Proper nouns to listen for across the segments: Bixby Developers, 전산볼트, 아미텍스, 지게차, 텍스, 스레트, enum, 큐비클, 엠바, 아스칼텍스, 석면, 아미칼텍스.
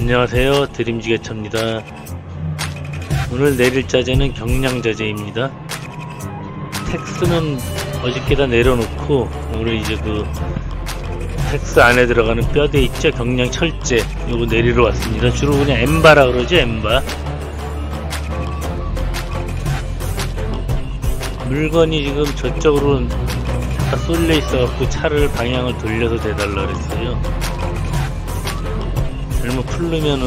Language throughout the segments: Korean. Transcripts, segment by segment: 안녕하세요, 드림지게차입니다. 오늘 내릴 자재는 경량자재입니다. 텍스는 어저께다 내려놓고 오늘 이제 그 텍스 안에 들어가는 뼈대 있죠, 경량철제, 요거 내리러 왔습니다. 주로 그냥 엠바라 그러죠, 엠바. 물건이 지금 저쪽으로 다 쏠려 있어갖고 차를 방향을 돌려서 대달라 그랬어요. 잘못 풀르면은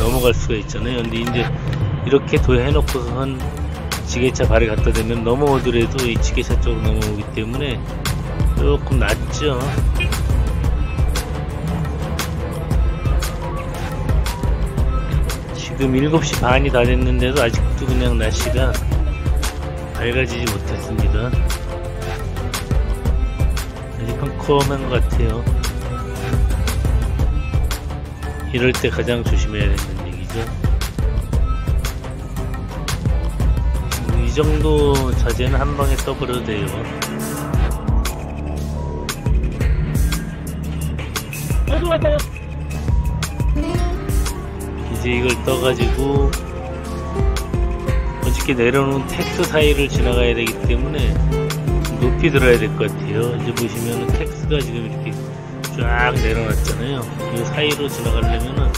넘어갈 수가 있잖아요. 근데 이제 이렇게 해놓고선 지게차 발에 갖다 대면 넘어오더라도 이 지게차 쪽으로 넘어오기 때문에 조금 낫죠. 지금 7시 반이 다 됐는데도 아직도 그냥 날씨가 밝아지지 못했습니다. 아직 컴컴한 것 같아요. 이럴 때 가장 조심해야 되는 얘기죠. 이 정도 자재는 한 방에 써버려도 돼요. 이제 이걸 떠가지고 어저께 내려놓은 텍스 사이를 지나가야 되기 때문에 높이 들어야 될 것 같아요. 이제 보시면은 텍스가 지금 이렇게 쫙 내려놨잖아요. 그 사이로 지나가려면은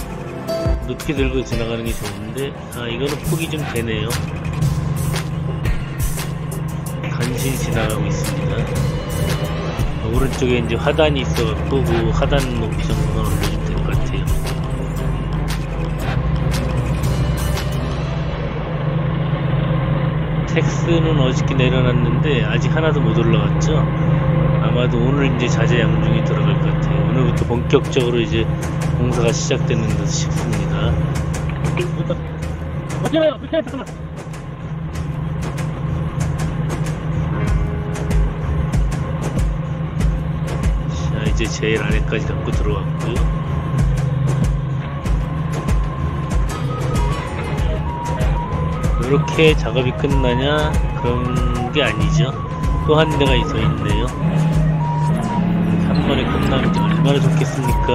높이 들고 지나가는 게 좋은데, 아, 이거는 폭이 좀 되네요. 간신히 지나가고 있습니다. 오른쪽에 이제 화단이 있어갖고 그 화단 높이 정도만 올려주면 될 것 같아요. 텍스는 어저께 내려놨는데 아직 하나도 못 올라갔죠. 아마도 오늘 이제 자재 양중이 들어갈 것 같아요. 오늘부터 본격적으로 이제 공사가 시작되는 듯 싶습니다. 자, 이제 제일 안에까지 갖고 들어왔고요. 이렇게 작업이 끝나냐? 그런 게 아니죠. 또 한 대가 더 있네요. 한 번에 끝나면 얼마나 좋겠습니까?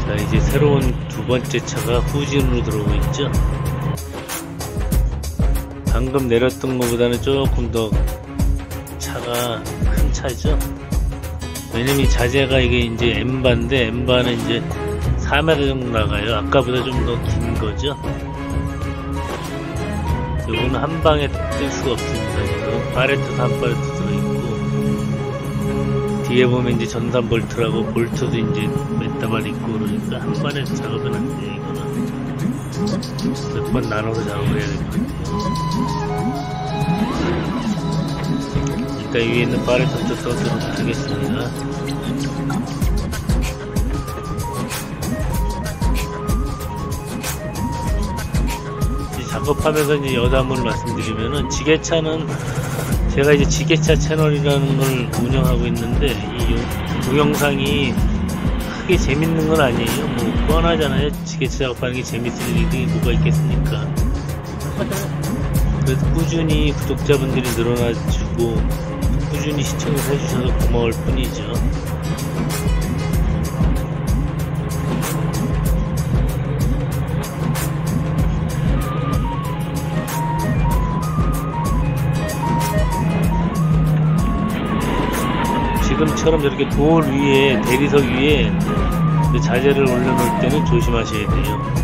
자, 이제 새로운 두 번째 차가 후진으로 들어오고 있죠? 방금 내렸던 것보다는 조금 더 차가 큰 차죠. 왜냐면 이 자재가 이게 이제 엠바인데, 엠바는 이제 4m 정도 나가요. 아까보다 좀 더 긴 거죠. 요거는 한 방에 뜰 수가 없습니다. 지금 파레트, 단파레트 들어있고, 뒤에 보면 이제 전산볼트라고 볼트도 이제 몇 다발 있고, 그러니까 한 번에 작업은 안 돼요. 이거는 몇 번 나눠서 작업을 해야 될 것 같아요. 일단 위에 있는 바를 먼저 써드리도록 하겠습니다. 이제 작업하면서 이제 여담을 말씀드리면은, 지게차는 제가 이제 지게차 채널이라는 걸 운영하고 있는데, 이 동영상이 크게 재밌는 건 아니에요. 뭐 뻔하잖아요. 지게차 작업하는 게 재밌을 일이 뭐가 있겠습니까? 그래서 꾸준히 구독자분들이 늘어나시고 꾸준히 시청을 해주셔서 고마울 뿐이죠. 지금처럼 저렇게 돌 위에, 대리석 위에 자재를 올려놓을 때는 조심하셔야 돼요.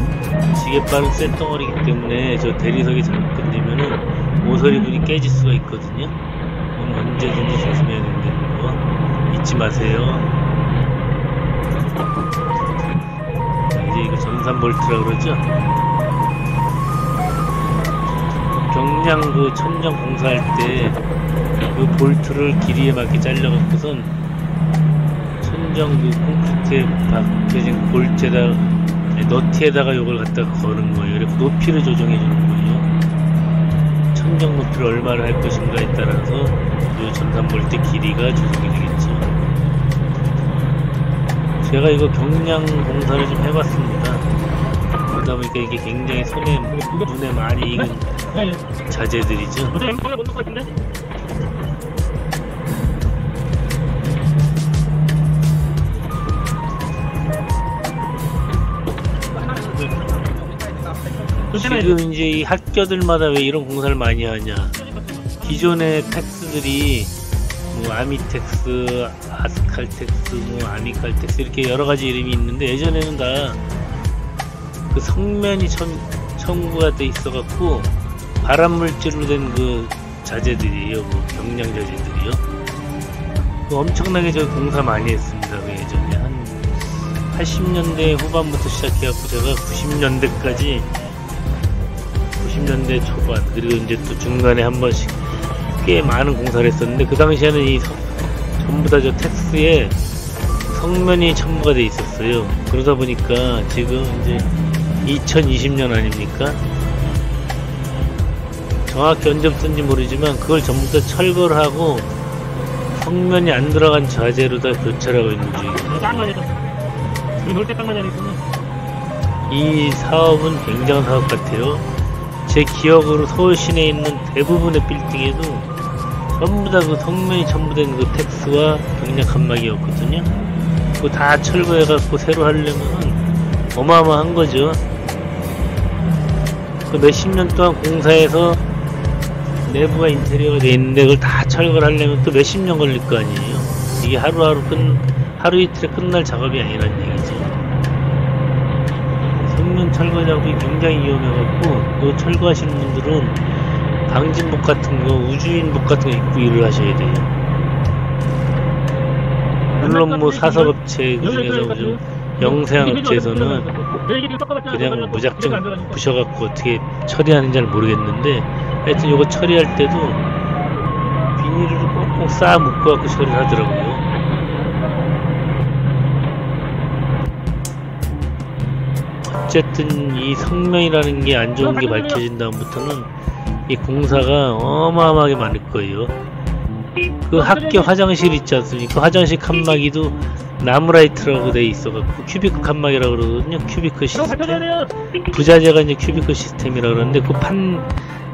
지게발은 쇳덩어리이기 때문에 저 대리석이 잘못 건드리면은 모서리분이 깨질 수가 있거든요. 언제든지 조심해야 된다는 거 잊지 마세요. 이제 이거 전산볼트라 그러죠. 경량 그 천정 공사할 때 그 볼트를 길이에 맞게 잘라갖고선 천정 그 콘크리트에 박혀진 볼트에다, 너트에다가 이걸 갖다 거는 거예요. 그래서 높이를 조정해 주는 거예요. 천정 높이를 얼마를 할 것인가에 따라서 이 전산볼트 길이가 조정이 되겠죠. 제가 이거 경량 공사를 좀 해봤습니다. 그러다 보니까 이게 굉장히 손에, 눈에 많이 익은 자재들이죠. 지금 이제 이 학교들마다 왜 이런 공사를 많이 하냐, 기존의 텍스들이 뭐 아미텍스, 아스칼텍스, 뭐 아미칼텍스 이렇게 여러가지 이름이 있는데, 예전에는 다 그 성면이 첨부가 돼 있어 갖고 발암물질로 된 그 자재들이에요, 뭐 경량 자재들이요. 엄청나게 저 공사 많이 했습니다. 그 예전에 한 80년대 후반부터 시작해 갖고 제가 90년대까지, 90년대 초반, 그리고 이제 또 중간에 한 번씩 꽤 많은 공사를 했었는데, 그 당시에는 이 전부 다 저 텍스에 성면이 첨부가 돼 있었어요. 그러다 보니까 지금 이제 2020년 아닙니까? 정확히 언제부터인지 모르지만 그걸 전부 다 철거를 하고 성면이 안 들어간 자재로 다 교체를 하고 있는 중이에요. 이 사업은 굉장한 사업 같아요. 제 기억으로 서울 시내에 있는 대부분의 빌딩에도 전부 다 그 성면이 첨부된 그 텍스와 경량 칸막이었거든요. 그거 다 철거해갖고 새로 하려면 어마어마한 거죠. 그 몇십 년 동안 공사해서 내부가 인테리어가 돼 있는데 그걸 다 철거를 하려면 또 몇십 년 걸릴 거 아니에요. 이게 하루 이틀에 끝날 작업이 아니란 얘기죠. 성면 철거 작업이 굉장히 위험해갖고, 또 철거하시는 분들은 방진복 같은 거, 우주인복 같은 거 입고 일을 하셔야 돼요. 물론 뭐 사설업체 중에서 좀 영세한업체에서는 그냥 무작정 부셔갖고 어떻게 처리하는지는 모르겠는데, 하여튼 요거 처리할 때도 비닐을 꽁꽁 싸 묶어갖고 처리를 하더라고요. 어쨌든 이 성면이라는 게 안 좋은 게 밝혀진 다음부터는 이 공사가 어마어마하게 많을 거예요. 그 학교 화장실 있지 않습니까? 화장실 칸막이도 나무라이트라고 돼 있어갖고 큐비클 칸막이라고 그러거든요. 큐비클 시스템, 부자재가 이제 큐비클 시스템이라 그러는데, 그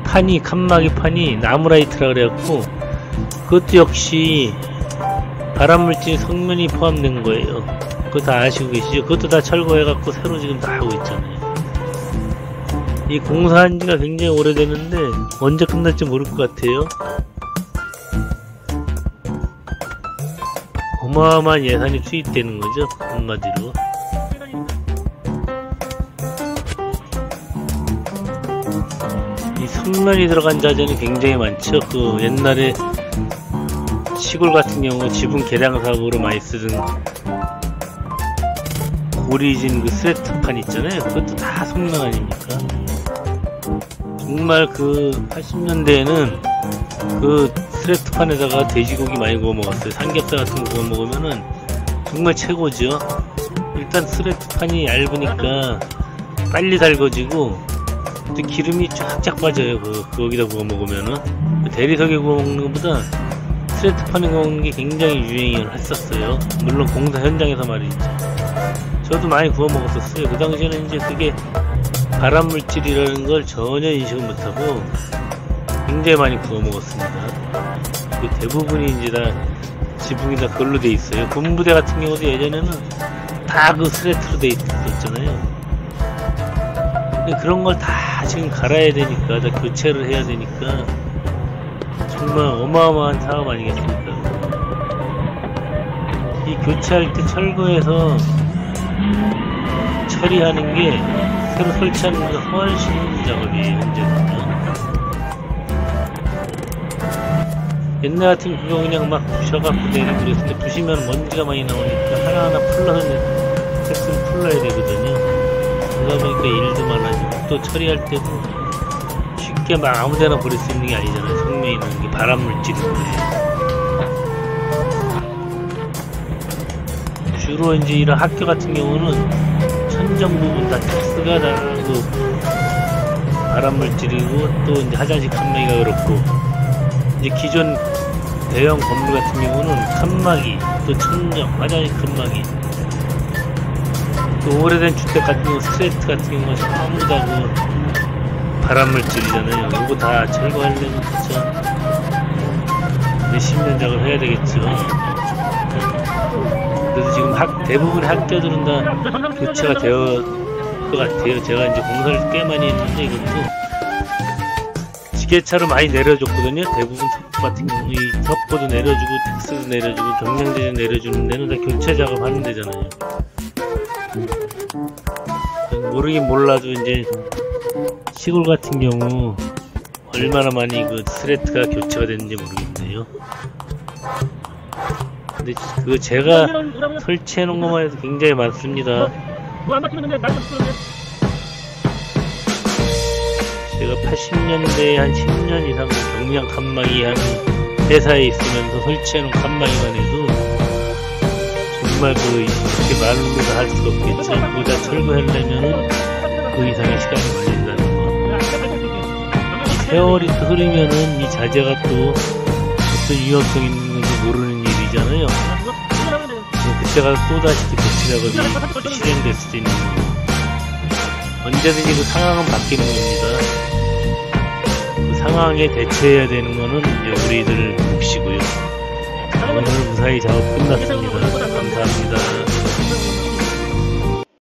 판이, 칸막이 판이 나무라이트라 그래갖고 그것도 역시 발암물질 성면이 포함된 거예요. 그거 다 아시고 계시죠? 그것도 다 철거해갖고 새로 지금 다 하고 있잖아요. 이 공사한 지가 굉장히 오래됐는데 언제 끝날지 모를 것 같아요. 어마어마한 예산이 투입되는 거죠, 한마디로. 이 성면이 들어간 자재는 굉장히 많죠. 그 옛날에 시골 같은 경우 지붕 개량 사업으로 많이 쓰던 오리진 그 스레트 판 있잖아요. 그것도 다 성면 아닙니까? 정말 그 80년대에는 그 스레트 판에다가 돼지고기 많이 구워 먹었어요. 삼겹살 같은 거 구워 먹으면은 정말 최고죠. 일단 스레트 판이 얇으니까 빨리 달궈지고 또 기름이 쫙쫙 빠져요. 거기다 구워 먹으면은 대리석에 구워 먹는 것보다 스레트 판에 구워 먹는 게 굉장히 유행을 했었어요. 물론 공사 현장에서 말이죠. 저도 많이 구워 먹었었어요. 그 당시에는 이제 그게 발암물질이라는 걸 전혀 인식을 못하고 굉장히 많이 구워 먹었습니다. 대부분이 이제 다 지붕이 다 그걸로 돼 있어요. 군부대 같은 경우도 예전에는 다 그 스레트로 돼 있었잖아요. 근데 그런 걸 다 지금 갈아야 되니까, 다 교체를 해야 되니까 정말 어마어마한 사업 아니겠습니까? 이 교체할 때 철거해서 처리하는 게 새로 설치하는 것보다 훨씬 힘든 작업이에요, 현재는. 옛날 같은 그거 그냥 막 부셔갖고 내리고 그랬는데, 부시면 먼지가 많이 나오니까 하나하나 풀러야 되거든요. 그러다 보니까 일도 많아지고, 또 처리할 때도 쉽게 막 아무데나 버릴 수 있는 게 아니잖아요. 성면이 있는 게 발암물질인데. 주로 이제 이런 학교 같은 경우는 천정 부분 다 텍스가 다 발암물질이고, 또 이제 화장실 칸막이가 그렇고, 이제 기존 대형 건물 같은 경우는 칸막이, 또 천정, 화장실 칸막이 그 오래된 주택 같은 경우 스레트 같은 경우는 전부 다 그 발암물질이잖아요. 이거 다 제거하려면 진짜 몇십 년 작업을 해야 되겠죠. 그래서 지금 대부분의 학교들은 다 교체가 되어 것 같아요. 제가 이제 공사를 꽤 많이 했는데 이것도 지게차로 많이 내려줬거든요. 대부분 석고 같은 경우 석고도 내려주고 택스도 내려주고 경량제도 내려주는 데는 다 교체 작업하는 데잖아요. 모르긴 몰라도 이제 시골 같은 경우 얼마나 많이 그 스레트가 교체가 됐는지 모르겠네요. 근데 그 제가 설치해 놓은 것만 해도 굉장히 많습니다. 제가 80년대에 한 10년 이상 경량 칸막이 하는 회사에 있으면서 설치해 놓은 칸막이만 해도 정말 이렇게 말로도 할 수가 없겠지. 그거 다 철거하려면 그 이상의 시간이 걸린다는 거. 세월이 또 흐르면은 이 자재가 또 어떤 위험성 있는 건지 모르는 일이잖아요. 그때가 또다시 교체 작업이 실행될 수도 있는 거고. 언제든지 그 상황은 바뀌는 겁니다. 그 상황에 대처해야 되는 거는 이제 우리들 몫이고요. 오늘 무사히 작업 끝났습니다. 감사합니다.